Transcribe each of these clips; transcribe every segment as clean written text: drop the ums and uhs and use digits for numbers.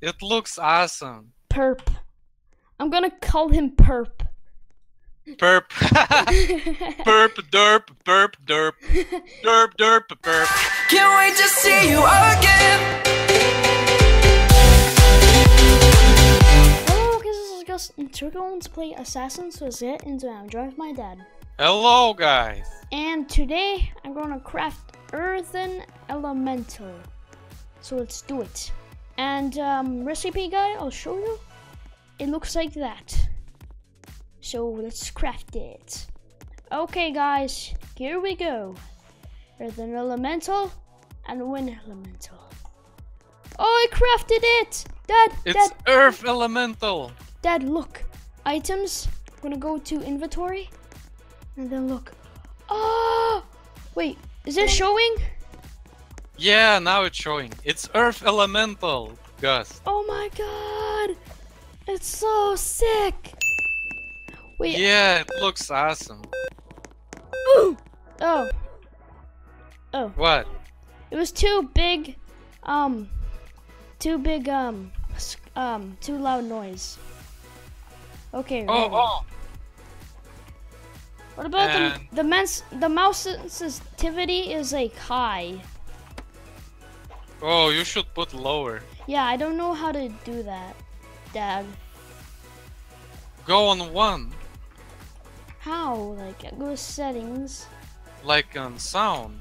It looks awesome. Perp. I'm gonna call him Perp. Perp. Perp, derp, perp, derp. Derp, derp, perp. Can't wait to see you again. Hello, guys. This is Gus, and we're going to play Assassin's with it, and I'm joined with my dad. Hello, guys. And today, I'm gonna craft Earthen Elemental. So let's do it. And recipe guide, I'll show you. It looks like that. So let's craft it. Okay guys, here we go. Earthen Elemental and Wind Elemental. Oh, I crafted it! Dad, it's Dad. Earth Elemental! Dad, look. Items, I'm gonna go to inventory. And then look. Oh! Wait, is it showing? Yeah, now it's showing. It's Earth Elemental, Gus. Oh my god! It's so sick! Wait. Yeah, it looks awesome. Ooh! Oh. Oh. What? It was too loud noise. Okay. Oh, really. Oh. What about the mouse sensitivity is like high. Oh, you should put lower. Yeah, I don't know how to do that, Dad. Go on one. How? Like, go to settings. Like on sound.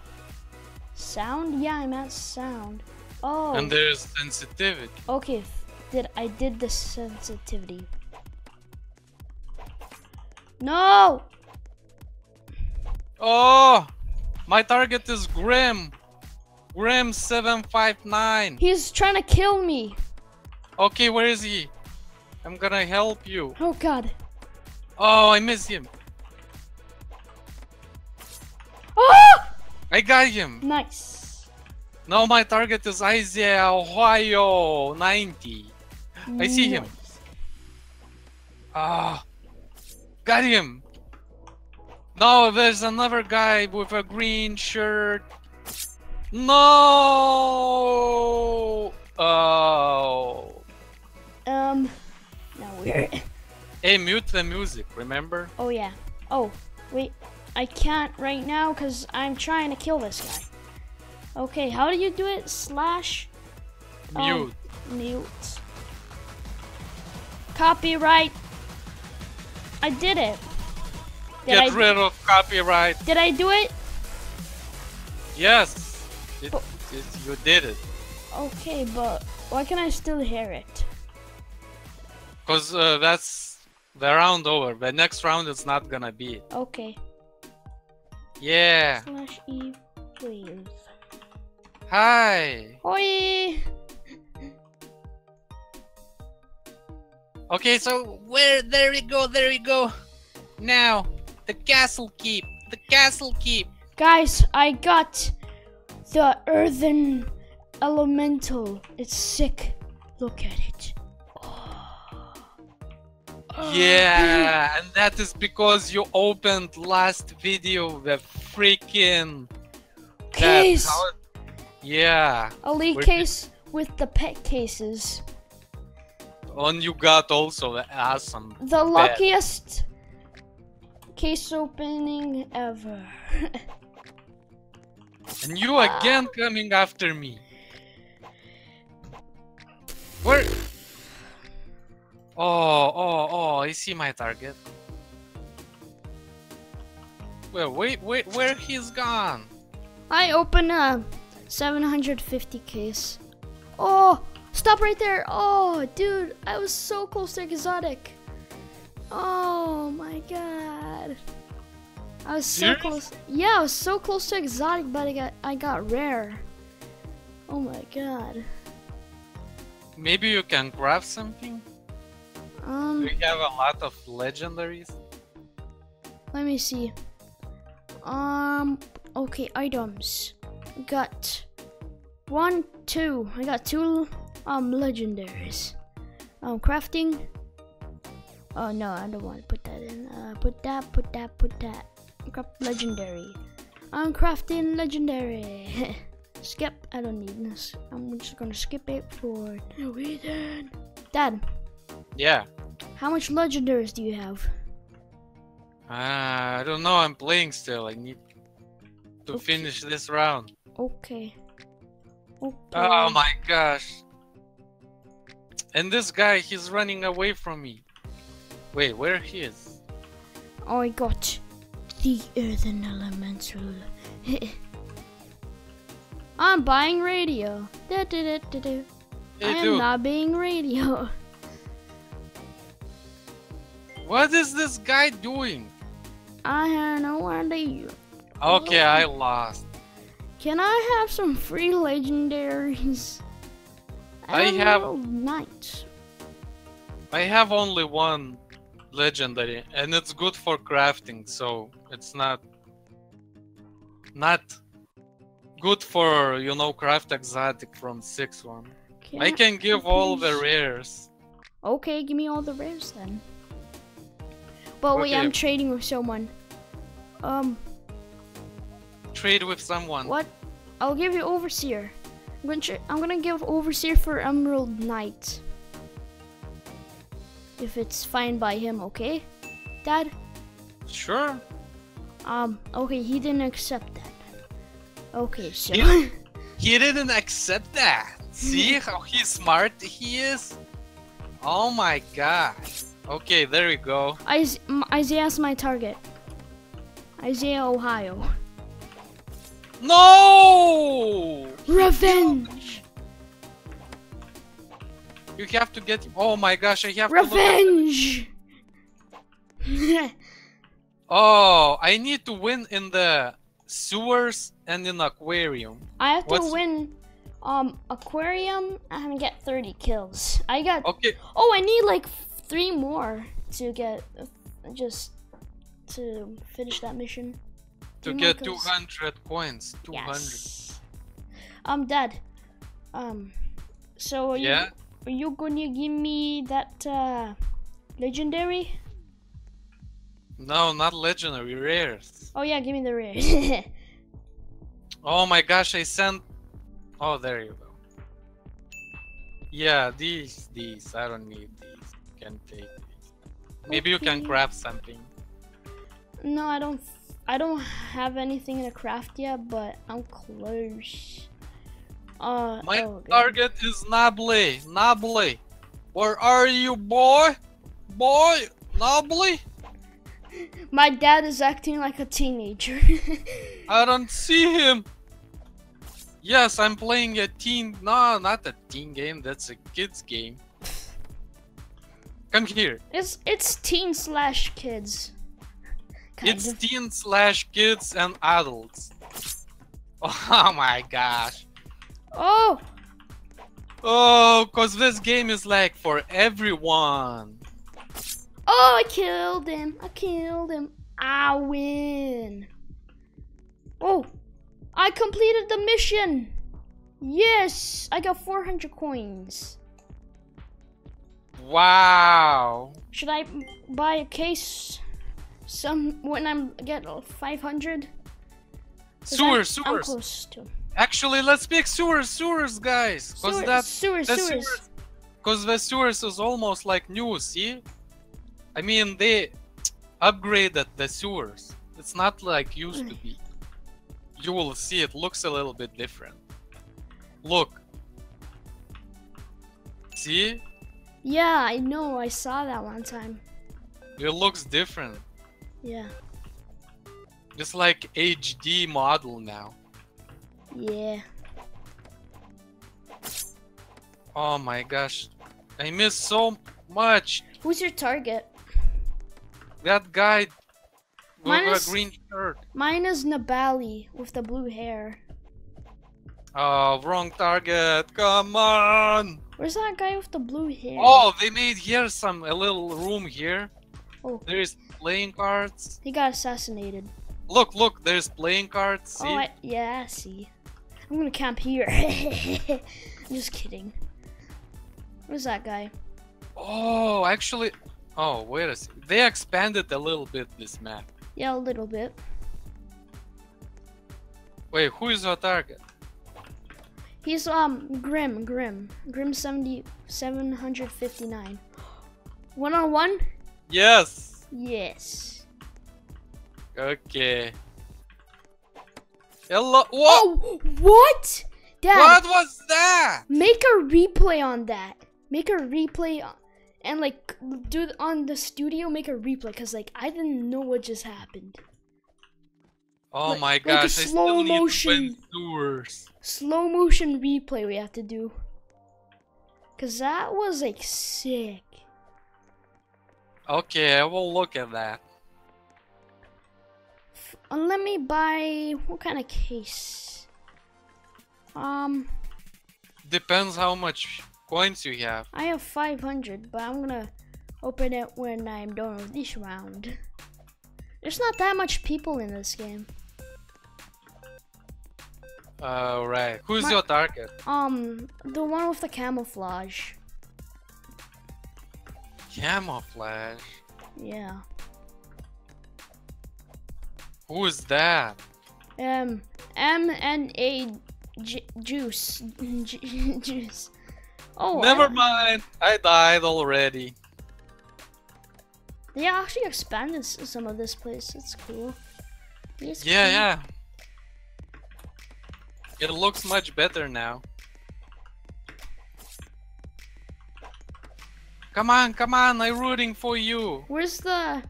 Sound? Yeah, I'm at sound. Oh. And there's sensitivity. Okay, I did the sensitivity. No! Oh! My target is Grim. Grim 759. He's trying to kill me. Okay, where is he? I'm gonna help you. Oh god. Oh, I missed him. Oh! I got him. Nice. Now my target is Isaiah Ohio 90. Nice. I see him. Ah, got him. Now there's another guy with a green shirt. No. Oh. Now we're. Hey, mute the music. Remember? Oh yeah. Oh wait, I can't right now because I'm trying to kill this guy. Okay, how do you do it? Slash. Mute. Mute. Copyright. I did it. Get rid of copyright. Did I do it? Yes. You did it. Okay, but why can I still hear it? Because that's the round over. The next round it's not gonna be it. Okay. Yeah. Slash E, please. Hi. Hoi. Okay, so there we go, there we go. Now, the castle keep, the castle keep. Guys, I got the Earthen Elemental. It's sick. Look at it. Oh. Yeah, and that is because you opened last video the freaking case. Yeah. Elite case with the pet cases. And you got also the awesome. The luckiest case opening ever. And you again coming after me. Where? Oh, I see my target. Well, wait, where he's gone? I open a 750 case. Oh, stop right there. Oh, dude, I was so close to exotic. Oh my god. I was so close. Yeah, I was so close to exotic, but I got rare. Oh my god. Maybe you can craft something? We have a lot of legendaries. Let me see. Okay, items. Got 1, 2. I got 2 legendaries. Crafting. Oh no, I don't want to put that in. Put that. Legendary. I'm crafting legendary. skip. I don't need this. I'm just gonna skip it for no reason. Dad. Yeah. How much legendaries do you have? I don't know. I'm playing still. I need to finish this round. Okay. Oh my gosh. And this guy, he's running away from me. Wait, where he is? I got the Earthen Elemental. I'm buying radio. Da, da, da, da, da. Hey, I am not being radio. What is this guy doing? I have no idea. Okay, I lost. Can I have some free legendaries? I have only one legendary, and it's good for crafting, so it's not good for, you know, craft exotic from 6-1. I can give all the rares. Okay, give me all the rares then. But wait, I'm trading with someone. Trade with someone. What? I'll give you Overseer. I'm gonna give Overseer for Emerald Knight. If it's fine by him, okay? Dad? Sure. Okay, he didn't accept that. Okay, so... He didn't accept that! See how he's smart he is? Oh my gosh. Okay, there we go. Isaiah's my target. Isaiah Ohio. No! Revenge! You have to get him. Oh my gosh, I have revenge! To revenge! Oh, I need to win in the sewers and in aquarium. I have to win aquarium and get 30 kills. I got Oh, I need like 3 more to get just to finish that mission. To get 200 coins. 200. Yes. Dad. So are you gonna give me that legendary? No, not legendary, rares. Oh yeah, give me the rares. Oh my gosh, I sent. Oh, there you go. Yeah, these. I don't need these. You can take these. Maybe you can craft something. No, I don't have anything to craft yet, but I'm close. My target is Nobly. Nobly, where are you, boy? Boy, Nobly? My dad is acting like a teenager. I don't see him. Yes, I'm playing a teen. No, not a teen game. That's a kids game. Come here. It's teen/kids. It's teen/kids and adults. Oh my gosh. Oh! Oh, cause this game is like for everyone. Oh, I killed him. I killed him. I win. Oh, I completed the mission. Yes, I got 400 coins. Wow. Should I buy a case? When I get 500. Sewers. I'm close to. Actually, let's pick sewers, guys. Cause the sewers is almost like new. See, I mean they upgraded the sewers. It's not like used to be. You will see it looks a little bit different. Look. See? Yeah, I know. I saw that one time. It looks different. Yeah. Just like HD model now. Yeah. Oh my gosh. I missed so much. Who's your target? That guy with a green shirt. Mine is Nabali with the blue hair. Oh, wrong target. Come on. Where's that guy with the blue hair? Oh, they made here a little room here. Oh. There's playing cards. He got assassinated. Look, there's playing cards. See? Oh, I see. I'm gonna camp here. I'm just kidding. Where's that guy? Oh, actually. Oh, wait a second. They expanded a little bit this map. Yeah, a little bit. Wait, who is our target? He's Grim 759. 1-on-1? Yes. Yes. Okay. Hello. Whoa. Oh, what? Dad. What was that? Make a replay on that. Make a replay on, and like do on the studio. Make a replay because like I didn't know what just happened. Oh like, my gosh! Like slow motion. Slow motion replay we have to do. Cause that was like sick. Okay, I will look at that. Let me buy what kind of case? Depends how much coins you have. I have 500, but I'm gonna open it when I'm done with this round. There's not that much people in this game. Right. Who's your target? The one with the camouflage. Camouflage? Yeah. Who is that? Juice. Oh. Never mind. I died already. They actually expanded some of this place. It's cool. It's yeah, yeah. It looks much better now. Come on, come on! I'm rooting for you. Where's the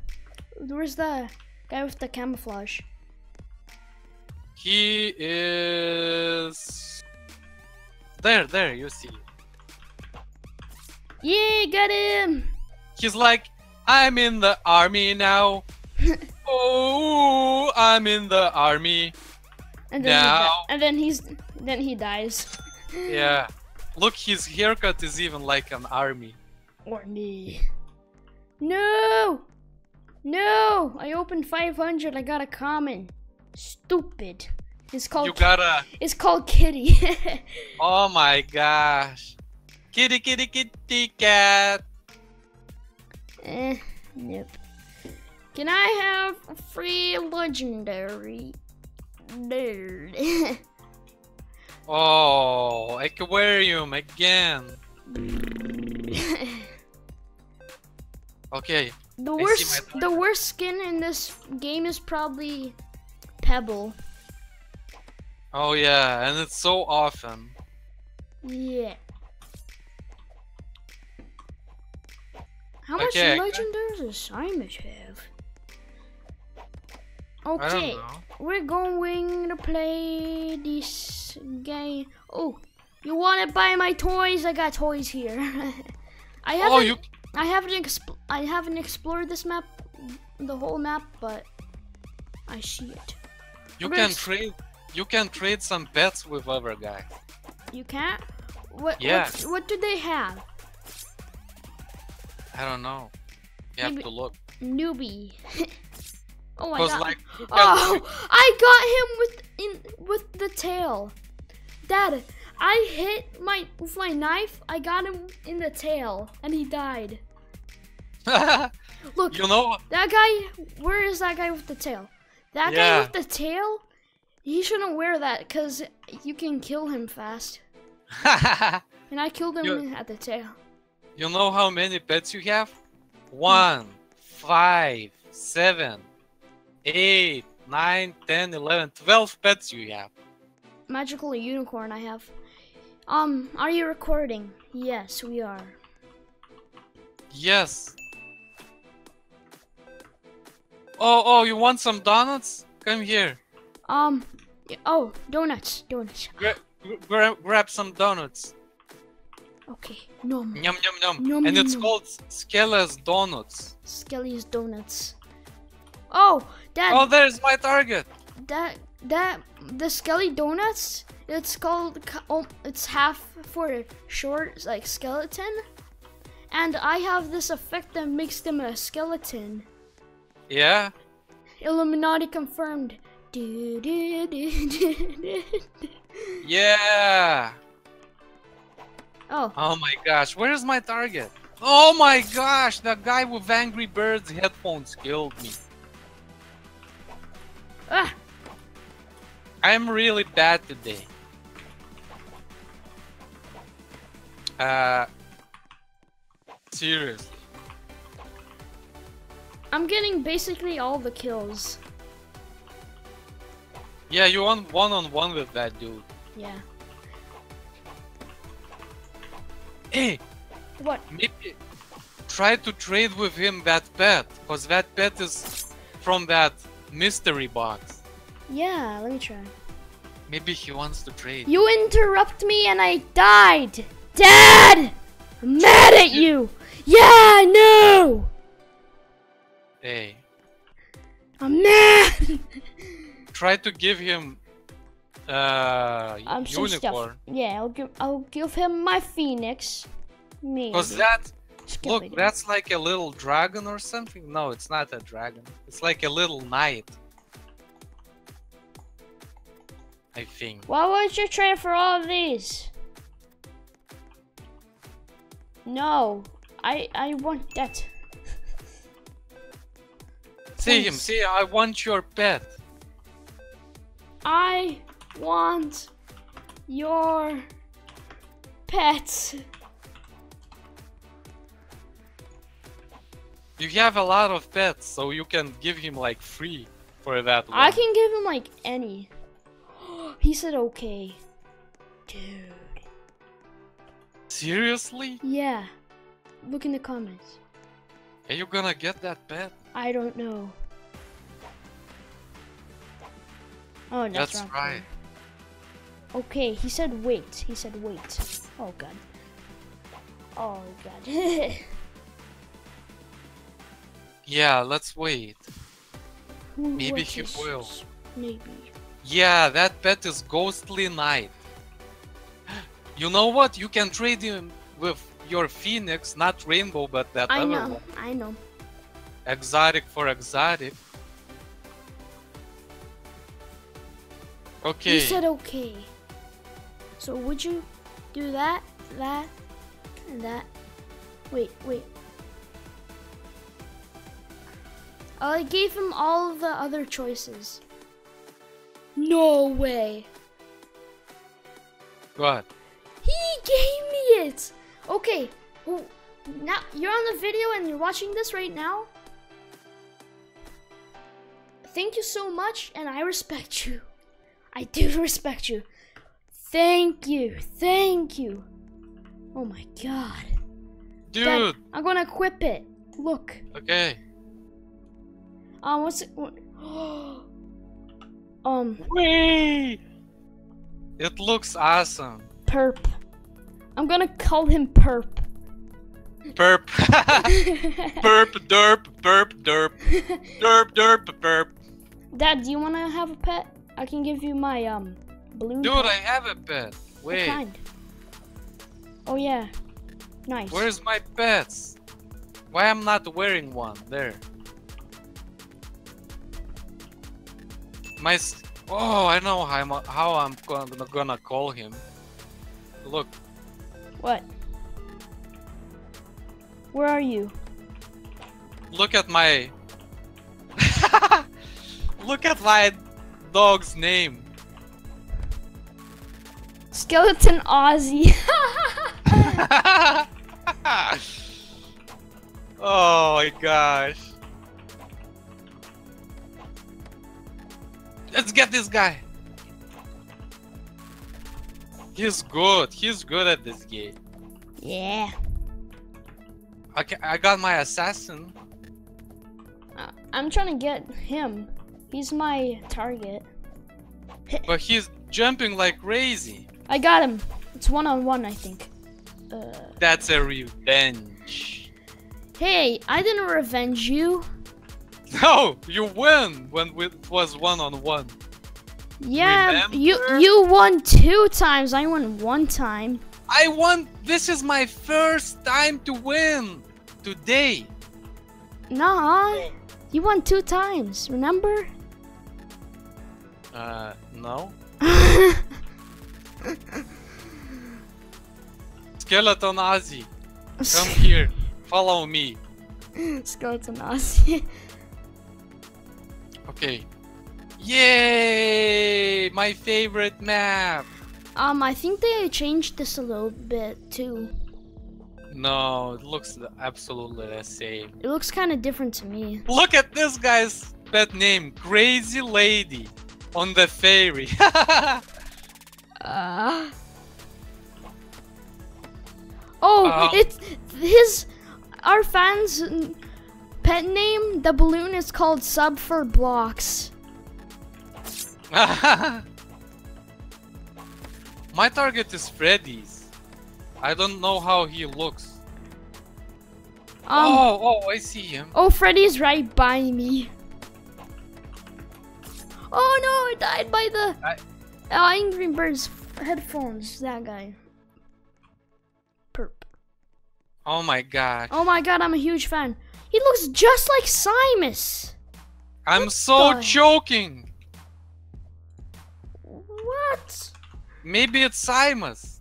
guy with the camouflage? He is there. There, you see. Yeah, got him. He's like, I'm in the army now. Oh, I'm in the army and then now. He dies. Yeah, look, his haircut is even like an army. Or me. No, no! I opened 500. I got a common. Stupid. It's called. You gotta. It's called Kitty. Oh my gosh! Kitty, kitty, kitty, cat. Nope. Can I have a free legendary? Dude. Oh, aquarium again. Okay. The worst skin in this game is probably Pebble. Oh yeah, and it's so often. Yeah. How much legendaries does Simus have? Okay, we're going to play this game. Oh, you want to buy my toys? I got toys here. I haven't explored this map, the whole map, but I see it. You can trade some pets with other guys. You can't? What? Yes. What do they have? I don't know. You have to look. Newbie. Oh my god. Like, oh, I got him with the tail. Dad, I hit with my knife. I got him in the tail, and he died. Look. You know that guy? Where is that guy with the tail? That guy with the tail? He shouldn't wear that, cause you can kill him fast. And I killed him at the tail. You know how many pets you have? 1, 5, 7, 8, 9, 10, 11, 12 pets you have. Magical unicorn I have. Are you recording? Yes, we are. Yes. Oh, you want some donuts? Come here. Oh, donuts. Grab some donuts. Okay, nom. It's called Skelly's Donuts. Skelly's Donuts. Oh, Dad. Oh, there's my target. The Skelly Donuts. It's called. Oh, it's half for short, like skeleton. And I have this effect that makes them a skeleton. Yeah. Illuminati confirmed. Yeah. Oh. Oh my gosh, where is my target? Oh my gosh, the guy with Angry Birds headphones killed me. Ah. I'm really bad today. Seriously. I'm getting basically all the kills. Yeah, you want one-on-one with that dude. Yeah. Hey! What? Maybe try to trade with him that pet, because that pet is from that mystery box. Yeah, let me try. Maybe he wants to trade. You interrupt me and I died! Dad! I'm mad at you! Yeah, I know! Hey. I'm mad! Try to give him unicorn. Yeah, I'll give him my phoenix. Maybe. Cause that look, that's like a little dragon or something. No, it's not a dragon. It's like a little knight. I think. Why weren't you trade for all of these? No, I want that. See him. See, I want your pet. I want your pets. You have a lot of pets, so you can give him like free for that one. I can give him like any. He said okay. Dude. Seriously? Yeah. Look in the comments. Are you gonna get that pet? I don't know. Oh, that's right. Okay, he said wait. He said wait. Oh god. Oh god. Yeah, let's wait. Maybe he will. Maybe. Yeah, that pet is Ghostly Knight. You know what? You can trade him with your Phoenix, not Rainbow, but that other one. I know. Exotic for exotic. Okay. You said okay. So would you do that, that, and that? Wait, wait. I gave him all of the other choices. No way. What? He gave me it. Okay. Well, now you're on the video and you're watching this right now. Thank you so much, and I respect you. I do respect you. Thank you. Thank you. Oh my god. Dude. Dad, I'm gonna equip it. Look. Okay. What's it? Wait. It looks awesome. Perp. I'm gonna call him Perp. Perp. Perp, derp, perp, derp. Derp, derp, perp. Dad, do you wanna have a pet? I can give you my balloon. Dude, pet. I have a pet. Wait. What kind? Oh yeah. Nice. Where's my pets? Why I'm not wearing one? There. My I know how I'm gonna call him. Look. What? Where are you? Look at my look at my dog's name. Skeleton Aussie. Oh my gosh. Let's get this guy. He's good. He's good at this game. Yeah. Okay, I got my assassin. I'm trying to get him. He's my target. But he's jumping like crazy. I got him. It's one-on-one, I think. That's a revenge. Hey, I didn't revenge you. No, you win when it was one-on-one. Yeah, remember? you won 2 times. I won 1 time. I won. This is my first time to win today. Nah. You won 2 times, remember? No. Skeleton Aussie, come here, follow me. Skeleton Aussie. Okay. Yay! My favorite map! I think they changed this a little bit, too. No, it looks absolutely the same. It looks kind of different to me. Look at this guy's pet name, Crazy Lady on the ferry. It's his. Our fans' pet name, the balloon, is called Sub for Blocks. My target is Freddy's. I don't know how he looks. I see him. Oh, Freddy's right by me. Oh no, I died by the Angry Birds headphones. That guy. Perp. Oh my god. Oh my god, I'm a huge fan. He looks just like Simus. I'm so joking. What? Maybe it's Simus.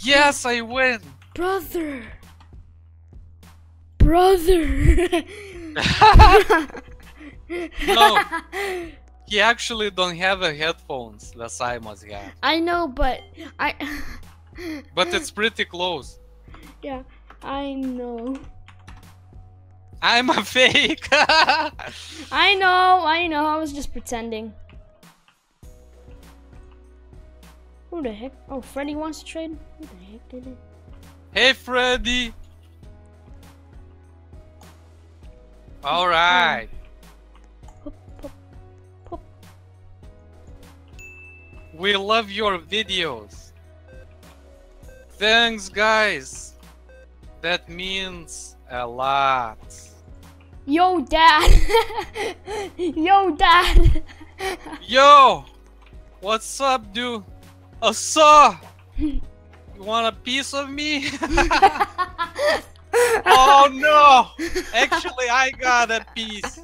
Yes, I win. Brother. No. He actually don't have a headphones, the Simus guy. I know, but but it's pretty close. Yeah, I know. I'm a fake. I know. I was just pretending. Who the heck? Oh, Freddy wants to trade? Who the heck did it? Hey, Freddy. All right. Pop. We love your videos. Thanks, guys. That means a lot. Yo, Dad. Yo, what's up, dude? Asa, you want a piece of me? Oh no! Actually, I got a piece.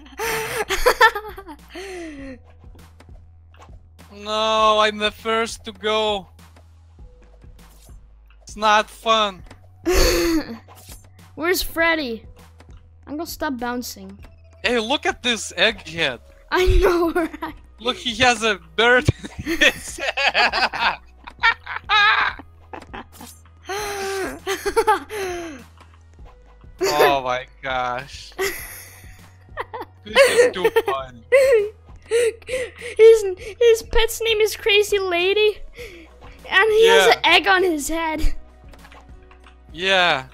No, I'm the first to go. It's not fun. Where's Freddy? I'm gonna stop bouncing. Hey, look at this egghead. I know, right? Look, he has a bird in his head. Oh my gosh. This is too funny. His pet's name is Crazy Lady. And he has an egg on his head. Yeah.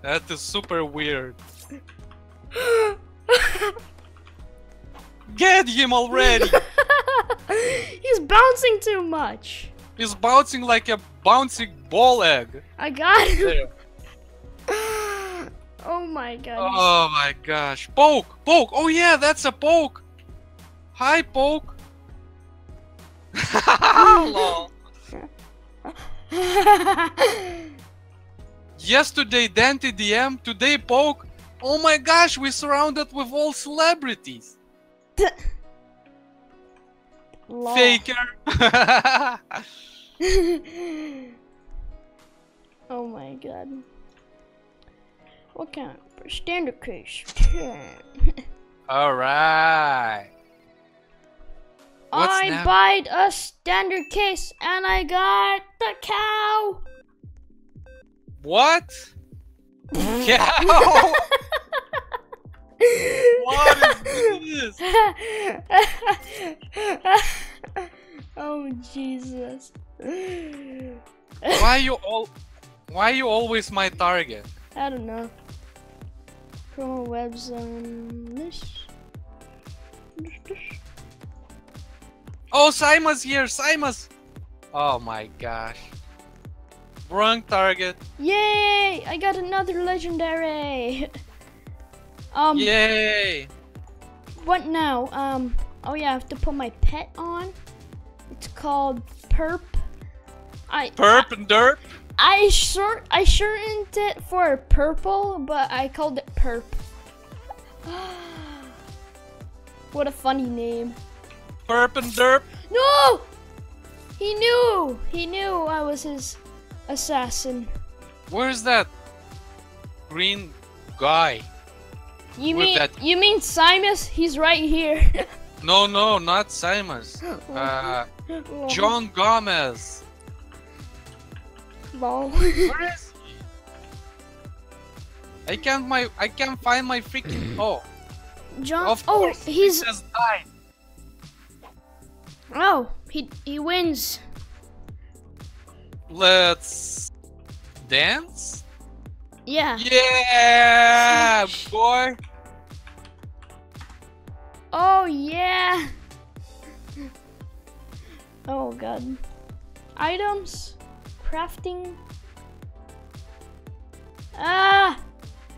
That is super weird. Get him already! He's bouncing too much. He's bouncing like a bouncing ball egg. I got him. Oh my god. Oh my gosh. Poke. Oh yeah, that's a poke. Hi, poke. Hello. Yesterday, Dante DM. Today, poke. Oh my gosh, we're surrounded with all celebrities. Faker. Oh my god. What kind of standard case? Alright. I bought a standard case and I got the cow. What? Cow? What is this? Oh Jesus! Why you always my target? I don't know. Promo webs on this. Oh, Simus here, Simus! Oh my gosh! Wrong target. Yay! I got another legendary. Yay! What now? Oh yeah, I have to put my pet on. It's called Perp. Perp and Derp? I shortened it for purple, but I called it Perp. What a funny name. Perp and Derp? No! He knew I was his assassin. Where's that green guy? You mean Simus? He's right here. No, not Simus. John Gomez. Lol. Where is he? I can't find my freaking oh. John, of course, he just died. Oh, he wins. Let's dance. Yeah. Yeah, boy. Oh yeah. Oh god. Items, crafting. Ah,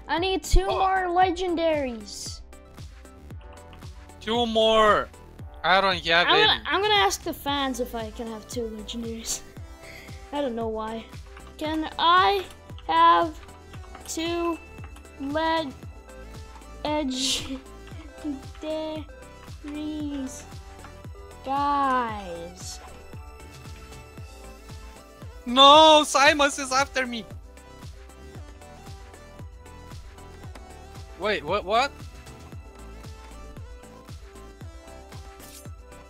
I need two more legendaries. Two more. I don't have it. I'm gonna ask the fans if I can have two legendaries. I don't know why. Can I have two legendaries, guys? No, Simus is after me. Wait, what?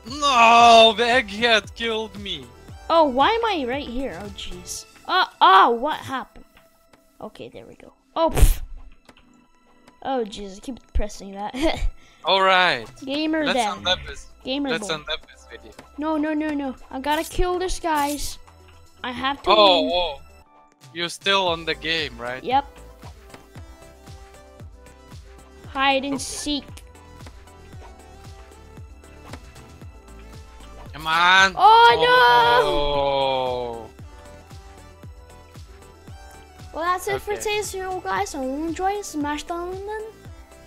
No, the egghead killed me. Oh, why am I right here? Oh, jeez. Oh, what happened? Okay, there we go. Oh, pff. Oh, jeez, I keep pressing that. All right. Gamer Dad. Let's end up this. Let's end up this video. No, no, no, no. I gotta kill this, guys. I have to. Oh, win. Whoa. You're still on the game, right? Yep. Hide and seek. Come on. Oh, no. Well, that's it for today's video, guys. So enjoy it. Smash the button.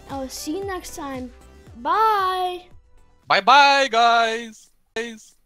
I will see you next time. Bye. Bye, bye, guys.